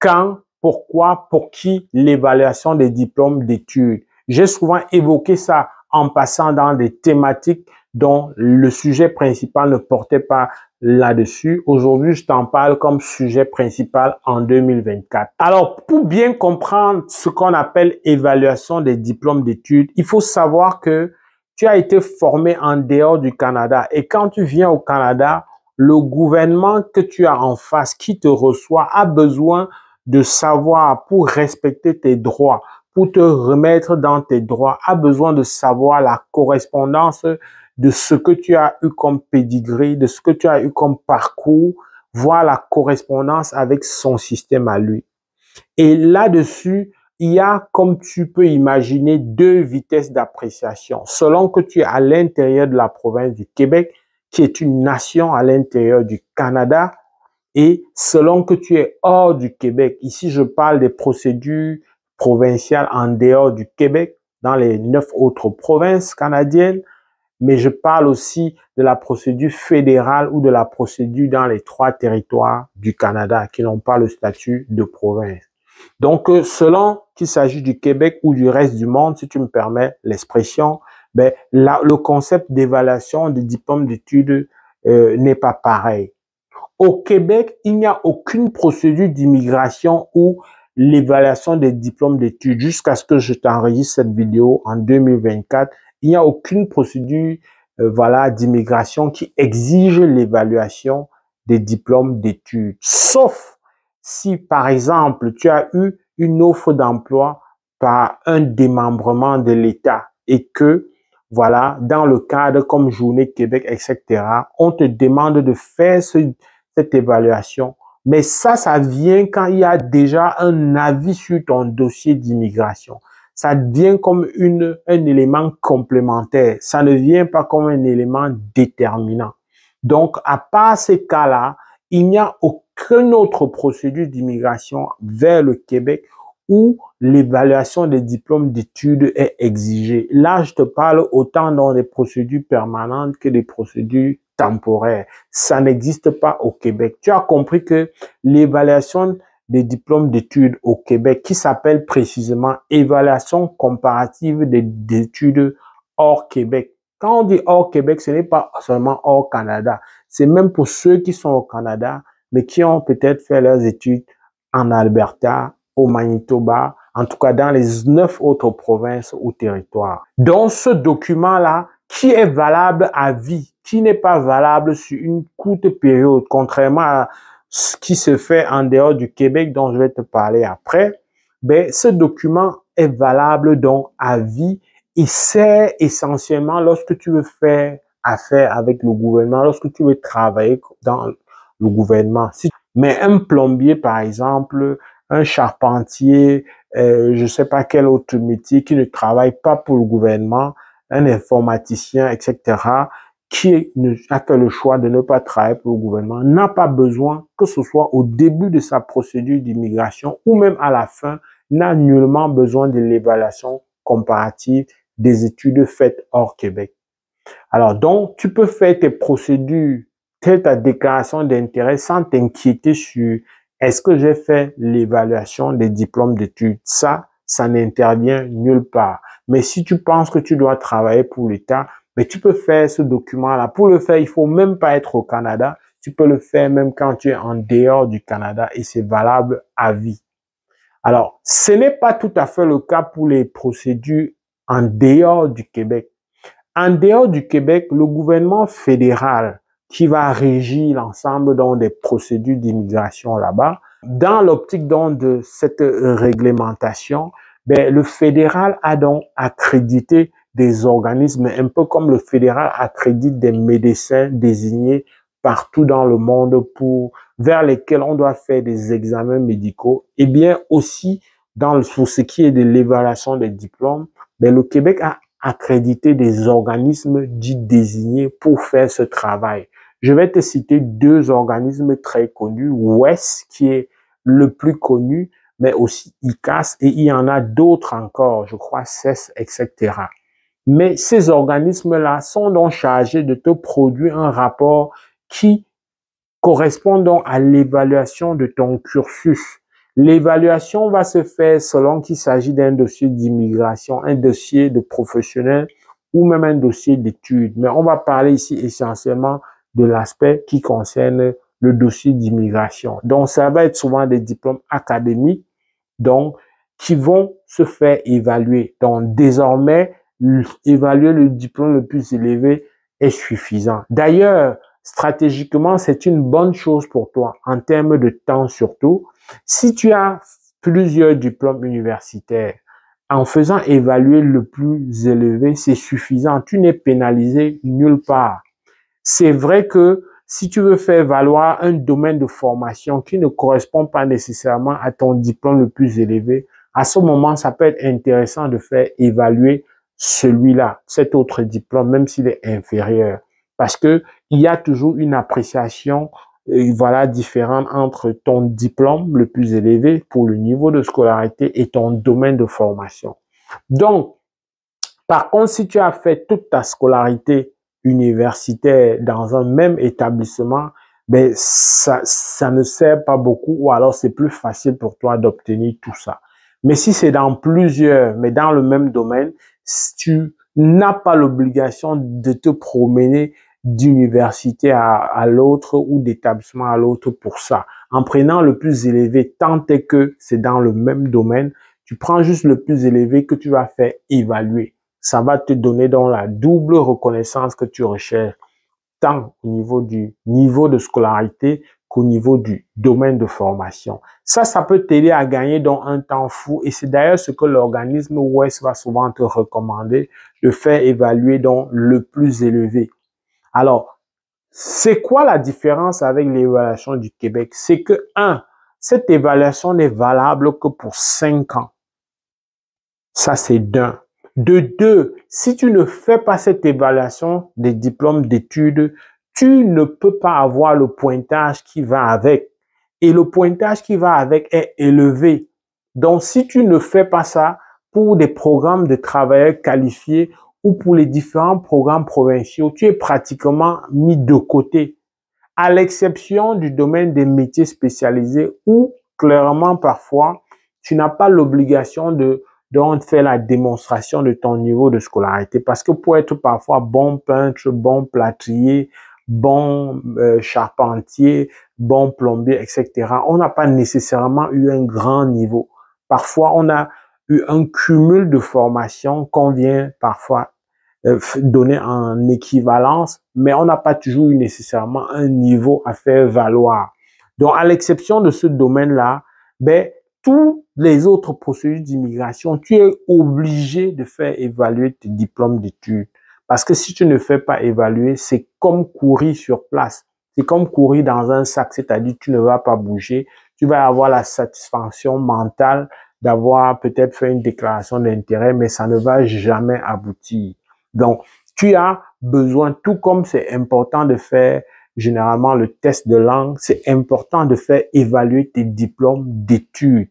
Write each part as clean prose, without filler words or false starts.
quand, pourquoi, pour qui l'évaluation des diplômes d'études. J'ai souvent évoqué ça en passant dans des thématiques dont le sujet principal ne portait pas là-dessus. Aujourd'hui, je t'en parle comme sujet principal en 2024. Alors, pour bien comprendre ce qu'on appelle évaluation des diplômes d'études, il faut savoir que tu as été formé en dehors du Canada. Et quand tu viens au Canada, le gouvernement que tu as en face, qui te reçoit, a besoin de savoir pour respecter tes droits, pour te remettre dans tes droits, a besoin de savoir la correspondance de ce que tu as eu comme pedigree, de ce que tu as eu comme parcours, voir la correspondance avec son système à lui. Et là-dessus, il y a, comme tu peux imaginer, deux vitesses d'appréciation. Selon que tu es à l'intérieur de la province du Québec, qui est une nation à l'intérieur du Canada, et selon que tu es hors du Québec. Ici, je parle des procédures provinciales en dehors du Québec, dans les 9 autres provinces canadiennes, mais je parle aussi de la procédure fédérale ou de la procédure dans les 3 territoires du Canada qui n'ont pas le statut de province. Donc, selon qu'il s'agit du Québec ou du reste du monde, si tu me permets l'expression, ben, le concept d'évaluation des diplômes d'études n'est pas pareil. Au Québec, il n'y a aucune procédure d'immigration ou l'évaluation des diplômes d'études. Jusqu'à ce que je t'enregistre cette vidéo en 2024, il n'y a aucune procédure d'immigration qui exige l'évaluation des diplômes d'études. Sauf si, par exemple, tu as eu une offre d'emploi par un démembrement de l'État et que, voilà, dans le cadre comme Journée Québec, etc., on te demande de faire cette évaluation. Mais ça vient quand il y a déjà un avis sur ton dossier d'immigration. Ça devient comme un élément complémentaire. Ça ne vient pas comme un élément déterminant. Donc, à part ces cas-là, il n'y a aucune autre procédure d'immigration vers le Québec où l'évaluation des diplômes d'études est exigée. Là, je te parle autant dans des procédures permanentes que des procédures temporaires. Ça n'existe pas au Québec. Tu as compris que l'évaluation des diplômes d'études au Québec, qui s'appelle précisément évaluation comparative d'études hors Québec. Quand on dit hors Québec, ce n'est pas seulement hors Canada. C'est même pour ceux qui sont au Canada, mais qui ont peut-être fait leurs études en Alberta, au Manitoba, en tout cas dans les 9 autres provinces ou territoires. Dans ce document-là, qui est valable à vie, qui n'est pas valable sur une courte période, contrairement à ce qui se fait en dehors du Québec, dont je vais te parler après, ben, ce document est valable donc à vie et c'est essentiellement lorsque tu veux faire affaire avec le gouvernement, lorsque tu veux travailler dans le gouvernement. Mais un plombier, par exemple, un charpentier, je ne sais pas quel autre métier qui ne travaille pas pour le gouvernement, un informaticien, etc., qui a fait le choix de ne pas travailler pour le gouvernement, n'a pas besoin, que ce soit au début de sa procédure d'immigration ou même à la fin, n'a nullement besoin de l'évaluation comparative des études faites hors Québec. Alors donc, tu peux faire tes procédures, telle ta déclaration d'intérêt, sans t'inquiéter sur est-ce que j'ai fait l'évaluation des diplômes d'études. Ça n'intervient nulle part. Mais si tu penses que tu dois travailler pour l'État, mais tu peux faire ce document-là. Pour le faire, il faut même pas être au Canada. Tu peux le faire même quand tu es en dehors du Canada et c'est valable à vie. Alors, ce n'est pas tout à fait le cas pour les procédures en dehors du Québec. En dehors du Québec, le gouvernement fédéral qui va régir l'ensemble des procédures d'immigration là-bas, dans l'optique de cette réglementation, ben, le fédéral a donc accrédité des organismes, un peu comme le fédéral accrédite des médecins désignés partout dans le monde vers lesquels on doit faire des examens médicaux, et bien aussi pour ce qui est de l'évaluation des diplômes, mais le Québec a accrédité des organismes dits désignés pour faire ce travail. Je vais te citer 2 organismes très connus, WES qui est le plus connu, mais aussi ICAS, et il y en a d'autres encore, je crois CES, etc. Mais ces organismes-là sont donc chargés de te produire un rapport qui correspond donc à l'évaluation de ton cursus, L'évaluation va se faire selon qu'il s'agit d'un dossier d'immigration, un dossier de professionnel ou même un dossier d'études. Mais on va parler ici essentiellement de l'aspect qui concerne le dossier d'immigration. Donc, ça va être souvent des diplômes académiques, donc, qui vont se faire évaluer. Donc, désormais, évaluer le diplôme le plus élevé est suffisant. D'ailleurs, stratégiquement, c'est une bonne chose pour toi, en termes de temps surtout. Si tu as plusieurs diplômes universitaires, en faisant évaluer le plus élevé, c'est suffisant. Tu n'es pénalisé nulle part. C'est vrai que si tu veux faire valoir un domaine de formation qui ne correspond pas nécessairement à ton diplôme le plus élevé, à ce moment, ça peut être intéressant de faire évaluer celui-là, cet autre diplôme, même s'il est inférieur. Parce que il y a toujours une appréciation, voilà, différente entre ton diplôme le plus élevé pour le niveau de scolarité et ton domaine de formation. Donc, par contre, si tu as fait toute ta scolarité universitaire dans un même établissement, ben, ça ne sert pas beaucoup, ou alors c'est plus facile pour toi d'obtenir tout ça. Mais si c'est dans plusieurs, mais dans le même domaine, tu n'as pas l'obligation de te promener d'université à l'autre ou d'établissement à l'autre pour ça. En prenant le plus élevé, tant est que c'est dans le même domaine, tu prends juste le plus élevé que tu vas faire évaluer. Ça va te donner donc la double reconnaissance que tu recherches, tant au niveau du niveau de scolarité qu'au niveau du domaine de formation. Ça peut t'aider à gagner dans un temps fou, et c'est d'ailleurs ce que l'organisme OUES va souvent te recommander, de faire évaluer donc le plus élevé. Alors, c'est quoi la différence avec l'évaluation du Québec? C'est que, 1, cette évaluation n'est valable que pour 5 ans. Ça, c'est d'un. De 2, si tu ne fais pas cette évaluation des diplômes d'études, tu ne peux pas avoir le pointage qui va avec. Et le pointage qui va avec est élevé. Donc, si tu ne fais pas ça pour des programmes de travailleurs qualifiés ou pour les différents programmes provinciaux, tu es pratiquement mis de côté, à l'exception du domaine des métiers spécialisés où, clairement, parfois, tu n'as pas l'obligation de faire la démonstration de ton niveau de scolarité. Parce que pour être parfois bon peintre, bon plâtrier, bon charpentier, bon plombier, etc., on n'a pas nécessairement eu un grand niveau. Parfois, on a un cumul de formations qu'on vient parfois donner en équivalence, mais on n'a pas toujours eu nécessairement un niveau à faire valoir. Donc, à l'exception de ce domaine-là, ben, tous les autres procédures d'immigration, tu es obligé de faire évaluer tes diplômes d'études. Parce que si tu ne fais pas évaluer, c'est comme courir sur place. C'est comme courir dans un sac, c'est-à-dire tu ne vas pas bouger, tu vas avoir la satisfaction mentale d'avoir peut-être fait une déclaration d'intérêt, mais ça ne va jamais aboutir. Donc, tu as besoin, tout comme c'est important de faire généralement le test de langue, c'est important de faire évaluer tes diplômes d'études.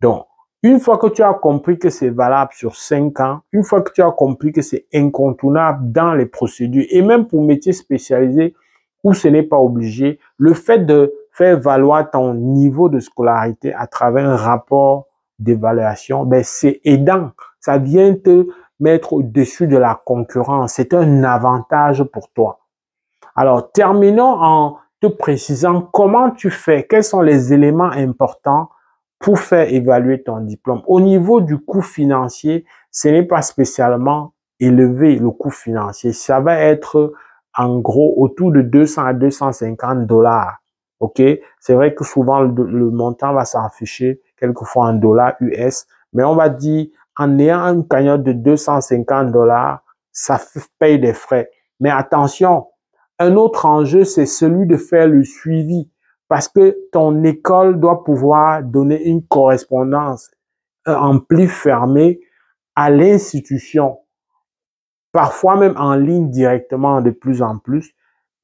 Donc, une fois que tu as compris que c'est valable sur 5 ans, une fois que tu as compris que c'est incontournable dans les procédures, et même pour métiers spécialisés où ce n'est pas obligé, le fait de faire valoir ton niveau de scolarité à travers un rapport d'évaluation, ben c'est aidant. Ça vient te mettre au-dessus de la concurrence. C'est un avantage pour toi. Alors, terminons en te précisant comment tu fais, quels sont les éléments importants pour faire évaluer ton diplôme. Au niveau du coût financier, ce n'est pas spécialement élevé, le coût financier. Ça va être, en gros, autour de 200 à 250 $. OK? C'est vrai que souvent, le montant va s'afficher quelquefois en dollars US, mais on va dire, en ayant une cagnotte de 250 $, ça paye des frais. Mais attention, un autre enjeu, c'est celui de faire le suivi, parce que ton école doit pouvoir donner une correspondance, en pli fermé à l'institution, parfois même en ligne directement de plus en plus,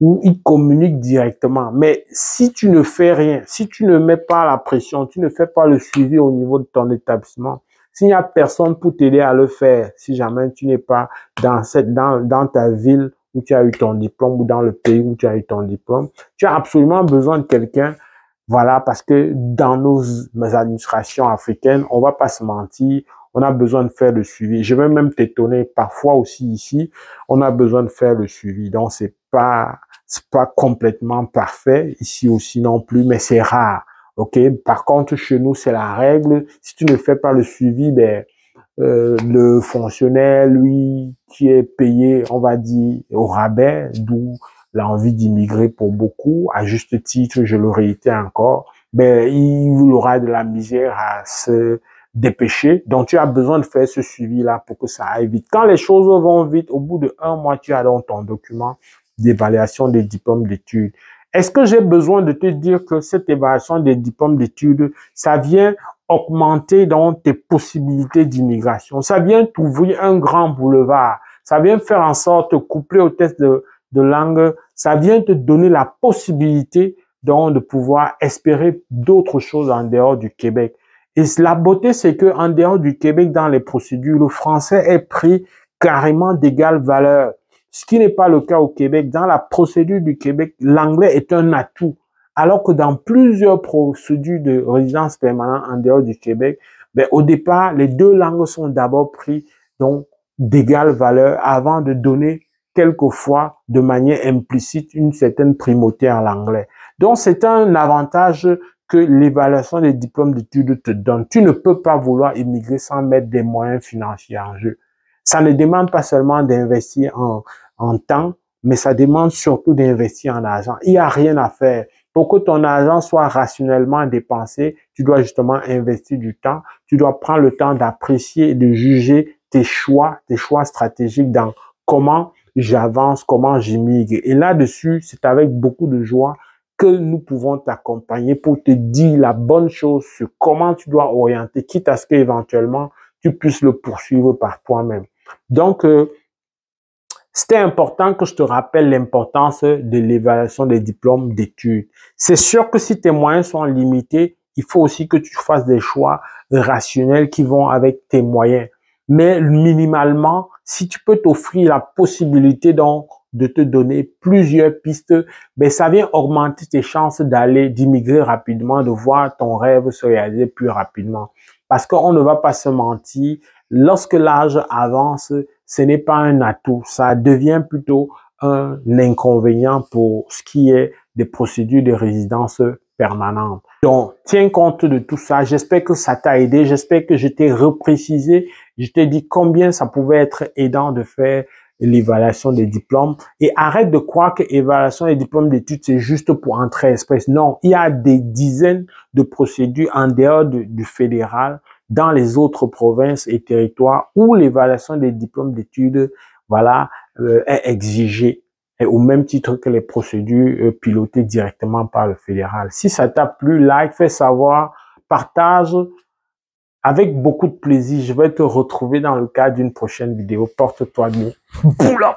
où ils communiquent directement. Mais si tu ne fais rien, si tu ne mets pas la pression, tu ne fais pas le suivi au niveau de ton établissement, s'il n'y a personne pour t'aider à le faire, si jamais tu n'es pas dans ta ville où tu as eu ton diplôme ou dans le pays où tu as eu ton diplôme, tu as absolument besoin de quelqu'un Voilà, parce que dans nos administrations africaines, on va pas se mentir, on a besoin de faire le suivi. Je vais même t'étonner, parfois aussi ici, on a besoin de faire le suivi. Donc, c'est pas complètement parfait ici aussi non plus, mais c'est rare. OK? Par contre, chez nous, c'est la règle. Si tu ne fais pas le suivi, ben, le fonctionnaire, lui, qui est payé, on va dire, au rabais, d'où l'envie d'immigrer pour beaucoup, à juste titre, je le réitère encore, ben, il aura de la misère à se dépêcher. Donc, tu as besoin de faire ce suivi-là pour que ça aille vite. Quand les choses vont vite, au bout de 1 mois, tu as dans ton document d'évaluation des diplômes d'études. Est-ce que j'ai besoin de te dire que cette évaluation des diplômes d'études, ça vient augmenter donc tes possibilités d'immigration? Ça vient t'ouvrir un grand boulevard. Ça vient faire en sorte, couplé au test de langue, ça vient te donner la possibilité donc de pouvoir espérer d'autres choses en dehors du Québec. Et la beauté, c'est que en dehors du Québec, dans les procédures, le français est pris carrément d'égale valeur. Ce qui n'est pas le cas au Québec. Dans la procédure du Québec, l'anglais est un atout. Alors que dans plusieurs procédures de résidence permanente en dehors du Québec, ben, au départ, les deux langues sont d'abord prises donc d'égale valeur avant de donner quelquefois de manière implicite une certaine primauté à l'anglais. Donc, c'est un avantage que l'évaluation des diplômes d'études te donne. Tu ne peux pas vouloir immigrer sans mettre des moyens financiers en jeu. Ça ne demande pas seulement d'investir en temps, mais ça demande surtout d'investir en argent. Il n'y a rien à faire. Pour que ton argent soit rationnellement dépensé, tu dois justement investir du temps. Tu dois prendre le temps d'apprécier et de juger tes choix stratégiques dans comment j'avance, comment j'immigre. Et là-dessus, c'est avec beaucoup de joie que nous pouvons t'accompagner pour te dire la bonne chose sur comment tu dois orienter, quitte à ce qu'éventuellement tu puisses le poursuivre par toi-même. Donc, c'était important que je te rappelle l'importance de l'évaluation des diplômes d'études. C'est sûr que si tes moyens sont limités, il faut aussi que tu fasses des choix rationnels qui vont avec tes moyens. Mais minimalement, si tu peux t'offrir la possibilité donc de te donner plusieurs pistes, ben ça vient augmenter tes chances d'immigrer rapidement, de voir ton rêve se réaliser plus rapidement. Parce qu'on ne va pas se mentir, lorsque l'âge avance, ce n'est pas un atout, ça devient plutôt un inconvénient pour ce qui est des procédures de résidence permanente. Donc, tiens compte de tout ça. J'espère que ça t'a aidé. J'espère que je t'ai reprécisé. Je t'ai dit combien ça pouvait être aidant de faire l'évaluation des diplômes. Et arrête de croire que l'évaluation des diplômes d'études, c'est juste pour entrer express. Non, il y a des dizaines de procédures en dehors du fédéral, dans les autres provinces et territoires où l'évaluation des diplômes d'études, voilà, est exigée. Et au même titre que les procédures pilotées directement par le fédéral. Si ça t'a plu, like, fais savoir, partage. Avec beaucoup de plaisir, je vais te retrouver dans le cadre d'une prochaine vidéo. Porte-toi bien. Pull up!